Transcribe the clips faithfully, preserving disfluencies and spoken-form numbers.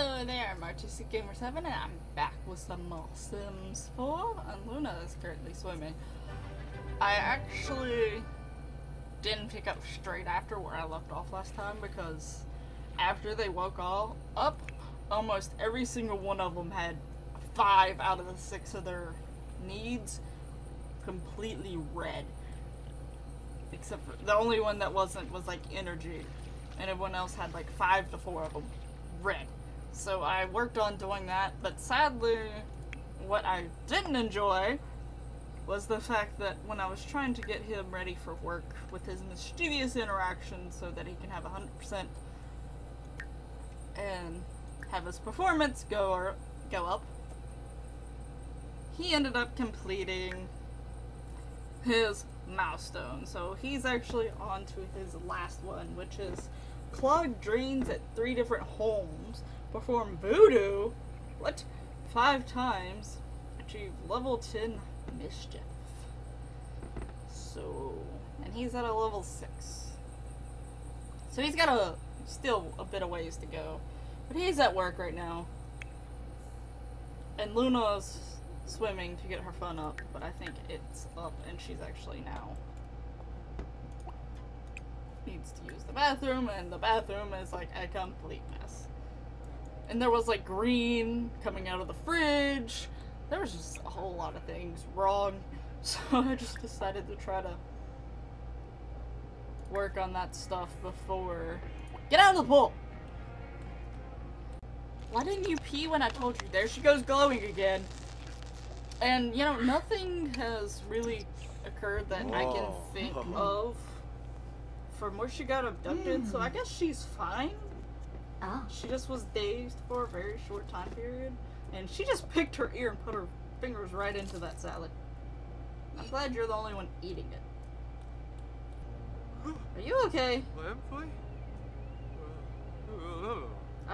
Hello there, I'm Artistic Gamer seven and I'm back with some more Sims four, and Luna is currently swimming. I actually didn't pick up straight after where I left off last time because after they woke all up, almost every single one of them had five out of the six of their needs completely red. Except for the only one that wasn't was like energy, and everyone else had like five to four of them red. So I worked on doing that, but sadly what I didn't enjoy was the fact that when I was trying to get him ready for work with his mischievous interaction so that he can have one hundred percent and have his performance go, or go up, he ended up completing his milestone. So he's actually on to his last one, which is clog drains at three different homes, perform voodoo, what, five times, achieve level ten mischief. So, and he's at a level six. So he's got a, still a bit of ways to go, but he's at work right now. And Luna's swimming to get her fun up, but I think it's up and she's actually now needs to use the bathroom, and the bathroom is like a complete mess. And there was like green coming out of the fridge. There was just a whole lot of things wrong. So I just decided to try to work on that stuff before. Get out of the pool! Why didn't you pee when I told you? There she goes glowing again. And you know, nothing has really occurred that Whoa. I can think of from where she got abducted, mm. so I guess she's fine. Oh. She just was dazed for a very short time period, and she just picked her ear and put her fingers right into that salad. I'm glad you're the only one eating it. Are you okay? Am I?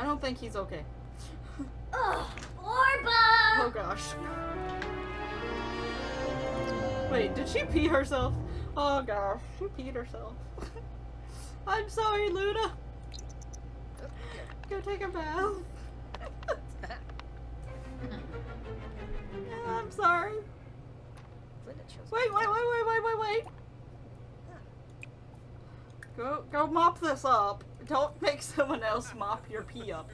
I don't think he's okay. Oh, Orba! Oh gosh. Wait, did she pee herself? Oh gosh, she peed herself. I'm sorry, Luna. Go take a bath. Yeah, I'm sorry. Wait, wait, wait, wait, wait, wait, wait. Go, go mop this up. Don't make someone else mop your pee up.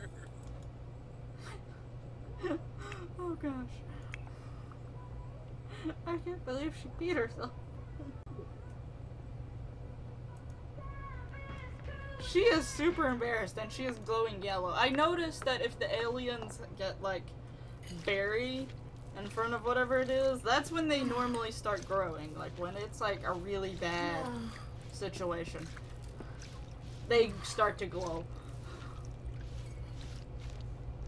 Oh gosh. I can't believe she peed herself. She is super embarrassed and she is glowing yellow. I noticed that if the aliens get like buried in front of whatever it is, that's when they normally start growing. Like when it's like a really bad situation, they start to glow.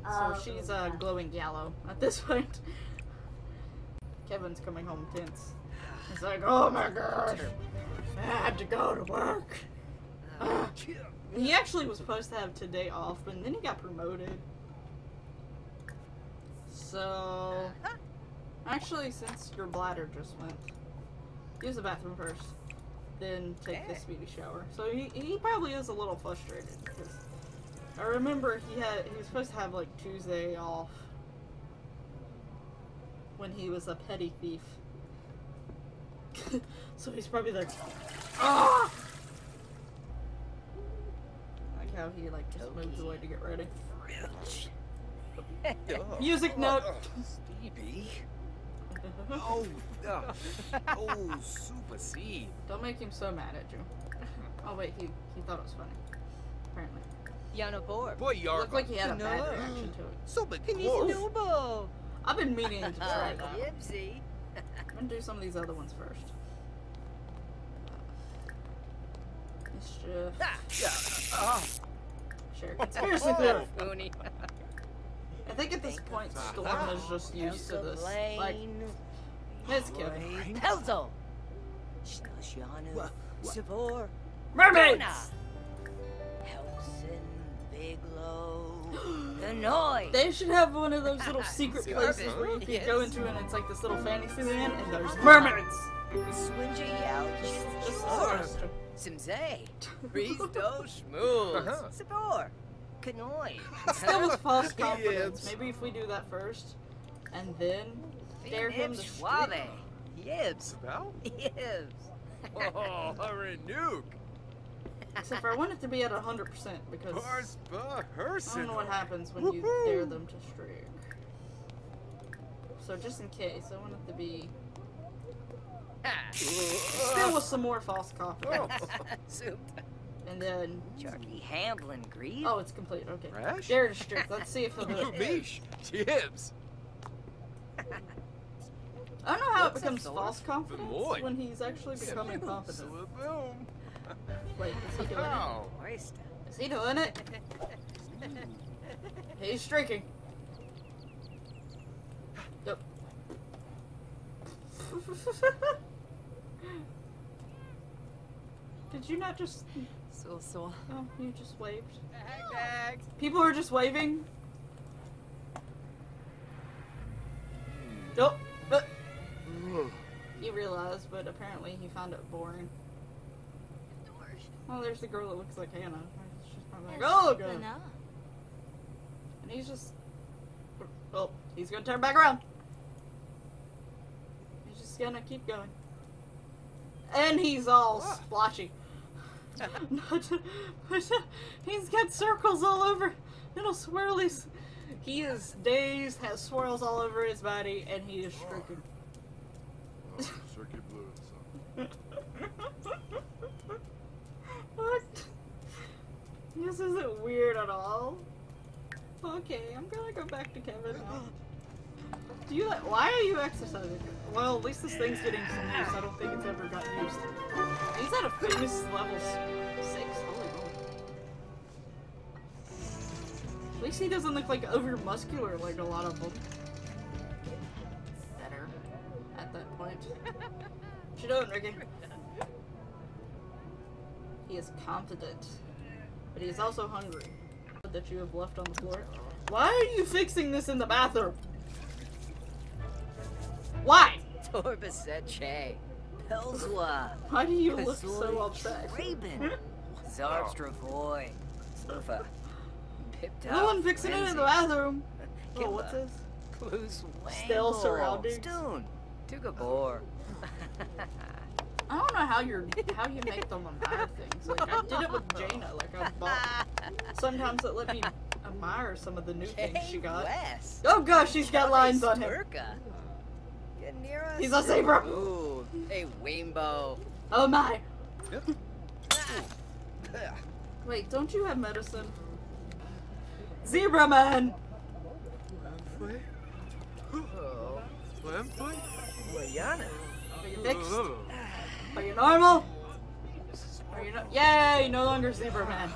So she's uh, glowing yellow at this point. Kevin's coming home tense. He's like, oh my gosh, I had to go to work. Uh, he actually was supposed to have today off, and then he got promoted. So, actually, since your bladder just went, use the bathroom first, then take this baby shower. So he, he probably is a little frustrated because I remember he had he was supposed to have like Tuesday off when he was a petty thief. So he's probably like, ah. How he like just totally moves away to get ready. Music note. Stevie. Oh, uh, oh, super C. Don't make him so mad at you. Oh wait, he he thought it was funny. Apparently. Yana board. Boy, Yarba. Looked like he had a bad reaction to it. So big. I've been meaning to try that. Yipsy. I'm gonna do some of these other ones first. Mischief. Yeah. Oh. Sure. Conspiracy theory. I think at this point Storm is just used to this. Like, it's Kevin. Pelzo! Sabor. Mermaids! They should have one of those little secret places where you can go into and it's like this little fantasy land and there's mermaids! Swingy out. Simzay. Risto Schmoo. Sabor. It still was false confidence. Maybe if we do that first, and then dare him to swab it. Yibs. Oh, hurry, nuke. Except for I want it to be at one hundred percent, because I don't know what happens when you dare them to streak. So just in case, I want it to be... Still with some more false confidence. And then... Chucky Hamblin Greed? Oh, it's complete, okay. Rash? Dare to strip. Let's see if he'll do it. Beesh! Jibs! I don't know how What's it becomes false confidence Deloitte. when he's actually becoming confident. Wait, is he doing oh. it? Is he doing it? He's streaking. Yep. Did you not just... So, so. Oh, you just waved. Back, back. People are just waving. Nope. But you realize, but apparently he found it boring. Well, there's the girl that looks like Hannah. She's probably like, oh, God. And he's just... Well, he's gonna turn back around. He's just gonna keep going. And he's all what? splotchy. He's got circles all over, little swirlies. He is dazed, has swirls all over his body, and he is stricken. Oh, circuit blue and What? This isn't weird at all. Okay, I'm gonna go back to Kevin. Do you like? Why are you exercising? Well, at least this thing's getting some use. I don't think it's ever gotten used. He's at a famous level six. Holy moly. At least he doesn't look like over muscular like a lot of them. Better at that point. What you doing, Ricky? He is confident, but he is also hungry. That you have left on the floor. Why are you fixing this in the bathroom? Why? Torbaseche. Pelswa. Why do you look so upset? Raven. Zarstrovoy. Sofa. No one fixing it in the bathroom. Oh, what's this? Clues. Still surrounding. Stone. Tugabor. I don't know how you're how you make them admire things. Like I did it with Jaina. Like I bought. Sometimes it let me admire some of the new Jay things she got. West. Oh gosh, she's got lines on him. He's a zebra. Ooh, a rainbow. Oh my. Wait, don't you have medicine? Zebra man. Oh. Are you fixed? Are you normal? Are you no Yay! No longer zebra man.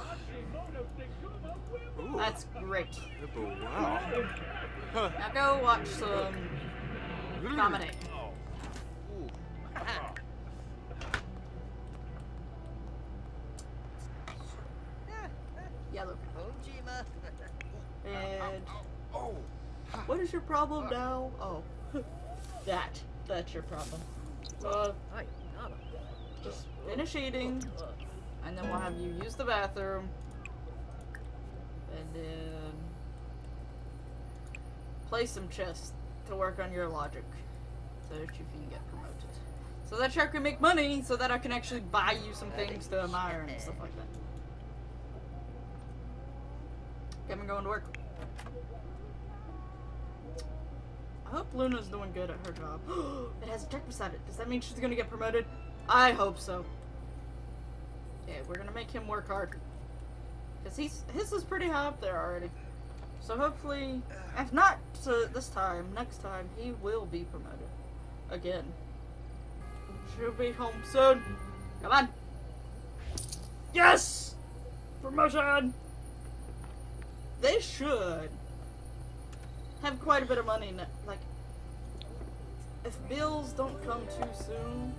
Ooh. That's great. Wow. Now go watch some comedy. Yellow. And what is your problem now? Oh, that. That's your problem. Uh, just finish eating, and then we'll have you use the bathroom, and then play some chess to work on your logic, so that you can get promoted. So that I can make money, so that I can actually buy you some things to admire and stuff like that. Kevin going to work. I hope Luna's doing good at her job. It has a check beside it. Does that mean she's gonna get promoted? I hope so. Okay, we're gonna make him work hard. Cause he's, his is pretty high up there already. So hopefully, if not so this time, next time, he will be promoted. Again. She'll be home soon. Come on. Yes! Promotion! They should have quite a bit of money. Like, if bills don't come too soon,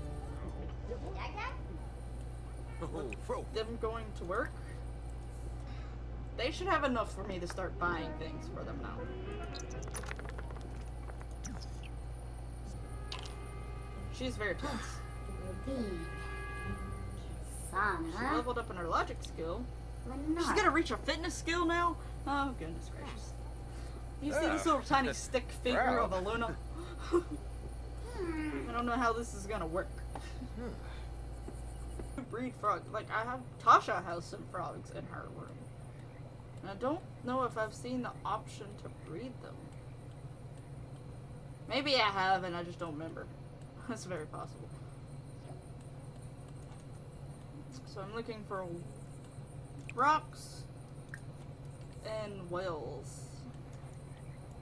with them going to work, they should have enough for me to start buying things for them now. She's very tense. She leveled up in her logic skill. Why not? She's gonna reach her fitness skill now? Oh, goodness gracious. You see this little tiny stick figure of a Luna? I don't know how this is gonna work. Breed frogs. Like, I have Tasha has some frogs in her room. And I don't know if I've seen the option to breed them. Maybe I have and I just don't remember. That's very possible. So I'm looking for rocks and whales.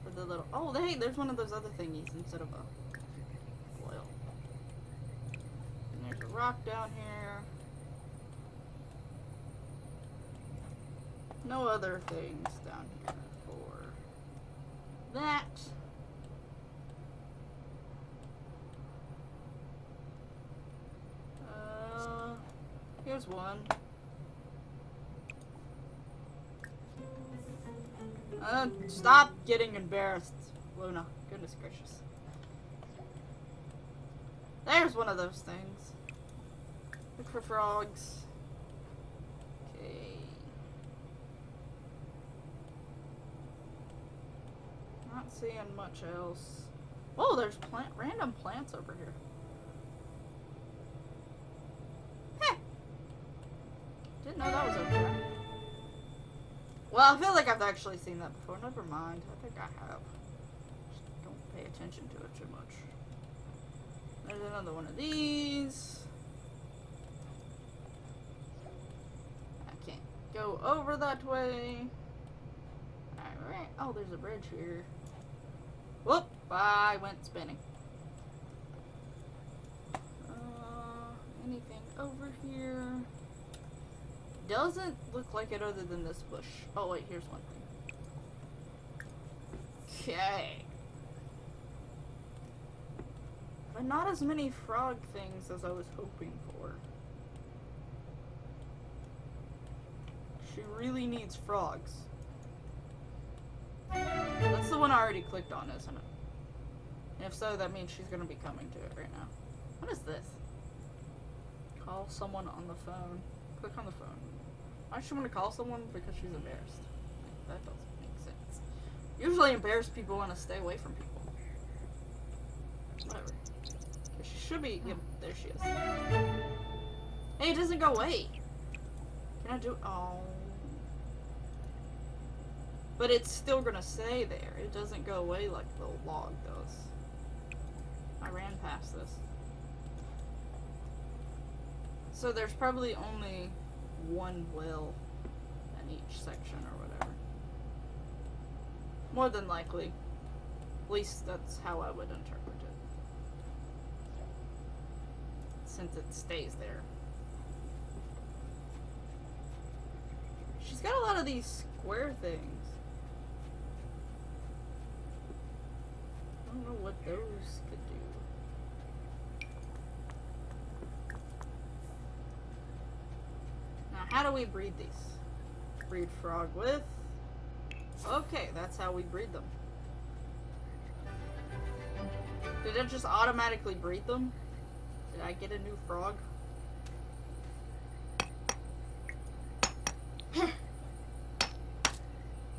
For the little oh hey, there's one of those other thingies instead of a whale. And there's a rock down here. No other things down here for that. Uh, here's one. Uh, stop getting embarrassed, Luna. Goodness gracious. There's one of those things. Look for frogs. Okay. Not seeing much else. Oh, there's plant random plants over here. Heh. Didn't know that was over there. Well, I feel like I've actually seen that before. Never mind. I think I have. Just don't pay attention to it too much. There's another one of these. I can't go over that way. Alright. Oh, there's a bridge here. Whoop! I went spinning. Uh, anything over here? Doesn't look like it other than this bush. Oh wait, here's one thing. Okay. But not as many frog things as I was hoping for. She really needs frogs. That's the one I already clicked on, isn't it? And if so, that means she's gonna be coming to it right now. What is this? Call someone on the phone. Click on the phone. I should want to call someone because she's embarrassed. That doesn't make sense. Usually embarrassed people want to stay away from people. Whatever. She should be- yeah, there she is. Hey, it doesn't go away! Can I do- oh. But it's still gonna stay there. It doesn't go away like the log does. I ran past this. So there's probably only one whale in each section or whatever. More than likely. At least that's how I would interpret it. Since it stays there. She's got a lot of these square things. I don't know what those could do. How do we breed these? Breed frog with... Okay, that's how we breed them. Did it just automatically breed them? Did I get a new frog?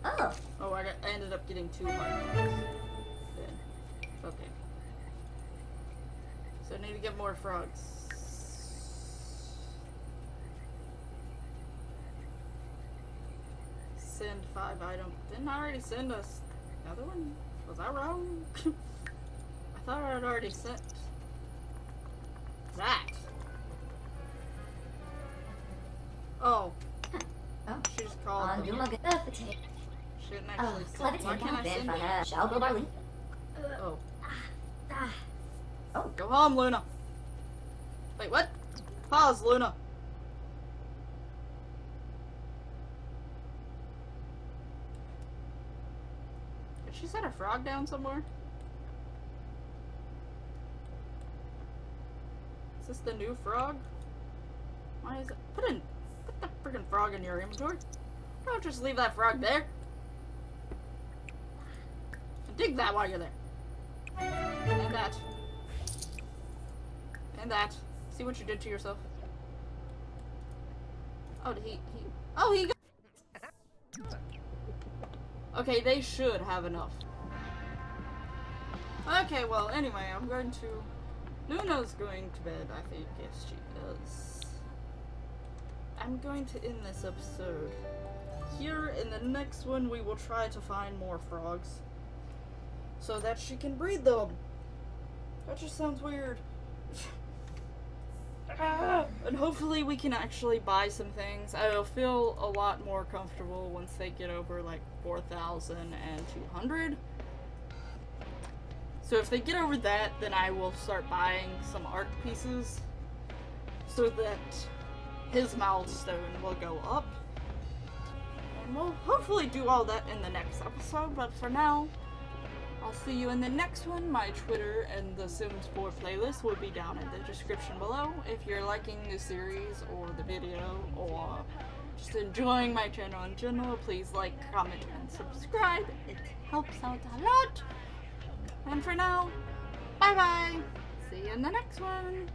Oh. Oh, I, got, I ended up getting two hard frogs. Okay. So I need to get more frogs. Send five items. Didn't I already send us another one? Was I wrong? I thought I had already sent that. Oh. Oh. She just called. Um, you look at the potato. She didn't actually oh, send it. Why can't I send it? Shall go by Lee. Oh. Oh. Go home, Luna. Wait, what? Pause, Luna. She set a frog down somewhere? Is this the new frog? Why is it? Put in, put the freaking frog in your inventory. Don't just leave that frog there. And dig that while you're there. And that. And that. See what you did to yourself. Oh, did he, he, oh, he got Okay, they should have enough. Okay, well, anyway, I'm going to... Luna's going to bed, I think. Yes, she does. I'm going to end this episode here. In the next one, we will try to find more frogs so that she can breed them. That just sounds weird. Ah, and hopefully we can actually buy some things. I'll feel a lot more comfortable once they get over like four thousand two hundred. So if they get over that, then I will start buying some art pieces so that his milestone will go up. And we'll hopefully do all that in the next episode, but for now, I'll see you in the next one. My Twitter and the Sims four playlist will be down in the description below. If you're liking the series or the video or just enjoying my channel in general, please like, comment, and subscribe. It helps out a lot. And for now, bye bye. See you in the next one.